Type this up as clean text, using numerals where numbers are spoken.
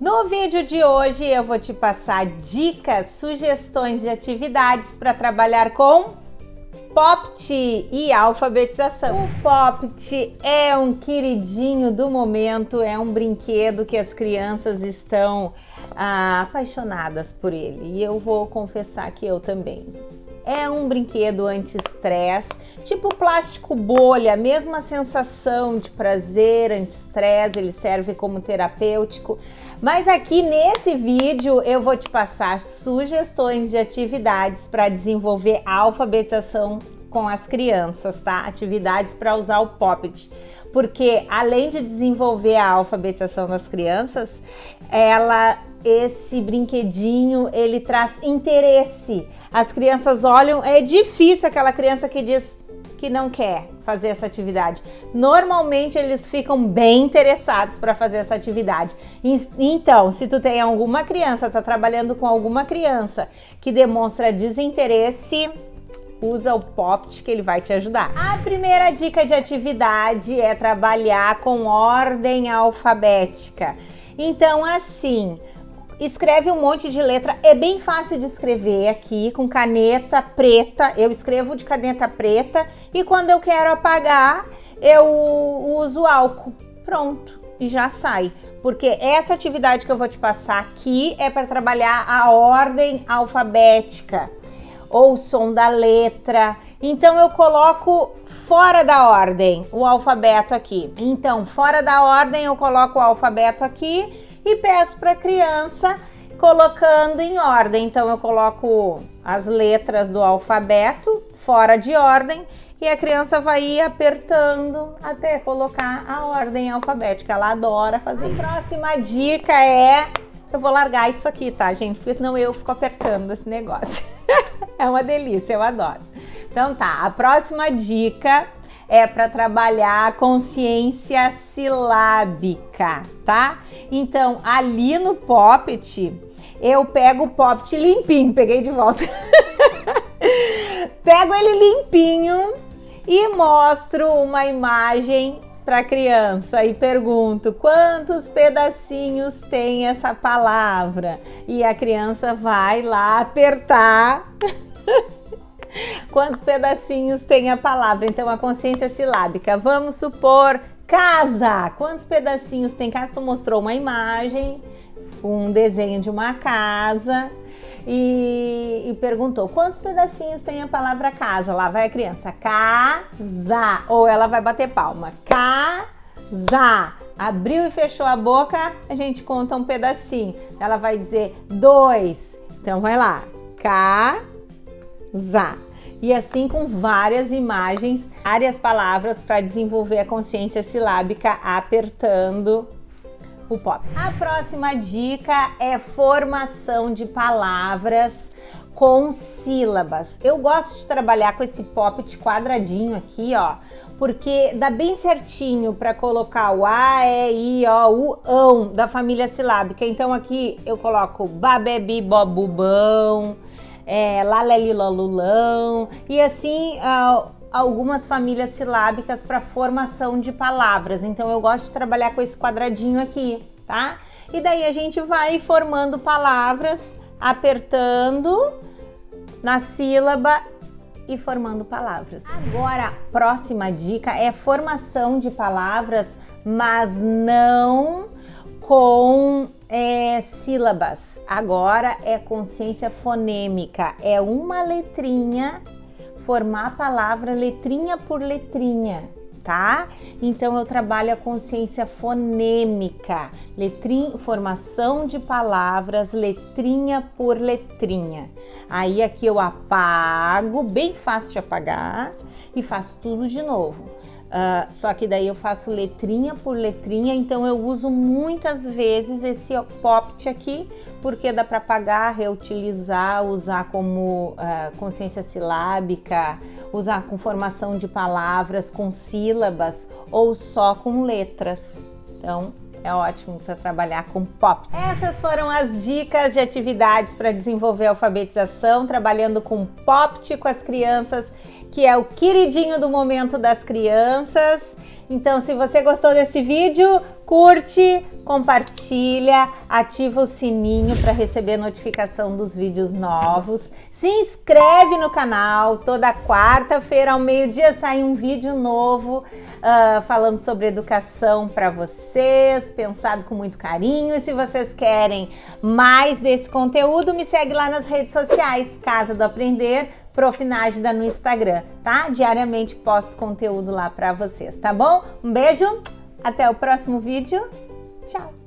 No vídeo de hoje eu vou te passar dicas, sugestões de atividades para trabalhar com Pop It e alfabetização. O Pop It é um queridinho do momento, é um brinquedo que as crianças estão apaixonadas por ele. E eu vou confessar que eu também. É um brinquedo anti-estresse, tipo plástico bolha, mesma sensação de prazer, anti-estresse, ele serve como terapêutico. Mas aqui nesse vídeo eu vou te passar sugestões de atividades para desenvolver a alfabetização com as crianças, tá? Atividades para usar o Pop It, porque além de desenvolver a alfabetização das crianças, esse brinquedinho, ele traz interesse. As crianças olham, é difícil aquela criança que diz que não quer fazer essa atividade. Normalmente eles ficam bem interessados para fazer essa atividade. Então, se tu tem alguma criança, tá trabalhando com alguma criança que demonstra desinteresse, usa o Pop It que ele vai te ajudar. A primeira dica de atividade é trabalhar com ordem alfabética. Então, assim, escreve um monte de letra, é bem fácil de escrever aqui com caneta preta, eu escrevo de caneta preta e quando eu quero apagar, eu uso álcool, pronto, e já sai. Porque essa atividade que eu vou te passar aqui é para trabalhar a ordem alfabética ou o som da letra. Então eu coloco fora da ordem o alfabeto aqui. Então, fora da ordem eu coloco o alfabeto aqui e peço para a criança colocando em ordem. Então eu coloco as letras do alfabeto fora de ordem e a criança vai ir apertando até colocar a ordem alfabética. Ela adora fazer. A próxima dica é... Eu vou largar isso aqui, tá, gente? Porque senão eu fico apertando esse negócio. É uma delícia, eu adoro. Então tá, a próxima dica é para trabalhar a consciência silábica, tá? Então, ali no Pop It, eu pego o Pop It limpinho, peguei de volta. Pego ele limpinho e mostro uma imagem para criança e pergunto quantos pedacinhos tem essa palavra e a criança vai lá apertar quantos pedacinhos tem a palavra. Então a consciência silábica, vamos supor casa, quantos pedacinhos tem casa? Tu mostrou uma imagem, um desenho de uma casa e perguntou quantos pedacinhos tem a palavra casa. Lá vai a criança, casa, ou ela vai bater palma, casa, abriu e fechou a boca, a gente conta um pedacinho, ela vai dizer 2, então vai lá, casa, e assim com várias imagens, várias palavras para desenvolver a consciência silábica apertando o Pop It. A próxima dica é formação de palavras com sílabas. Eu gosto de trabalhar com esse Pop It quadradinho aqui, ó, porque dá bem certinho para colocar o A, E, I, O, U, ão da família silábica. Então aqui eu coloco babebi, bobubão, laleli, lolulão e assim... algumas famílias silábicas para formação de palavras. Então eu gosto de trabalhar com esse quadradinho aqui, tá? E daí a gente vai formando palavras, apertando na sílaba e formando palavras. Agora, a próxima dica é formação de palavras, mas não com sílabas. Agora é consciência fonêmica, é uma letrinha, formar a palavra letrinha por letrinha, tá? Então eu trabalho a consciência fonêmica, formação de palavras letrinha por letrinha. Aí aqui eu apago, bem fácil de apagar, e faço tudo de novo. Só que daí eu faço letrinha por letrinha, então eu uso muitas vezes esse Pop It aqui, porque dá para apagar, reutilizar, usar como consciência silábica, usar com formação de palavras, com sílabas ou só com letras. Então é ótimo para trabalhar com Pop It. Essas foram as dicas de atividades para desenvolver a alfabetização, trabalhando com Pop It com as crianças, que é o queridinho do momento das crianças. Então, se você gostou desse vídeo, Curte, compartilha, ativa o sininho para receber notificação dos vídeos novos. Se inscreve no canal, toda quarta-feira ao meio-dia sai um vídeo novo falando sobre educação para vocês, pensado com muito carinho. E se vocês querem mais desse conteúdo, me segue lá nas redes sociais, Casa do Aprender, Prof. Nágida no Instagram, tá? Diariamente posto conteúdo lá para vocês, tá bom? Um beijo! Até o próximo vídeo. Tchau!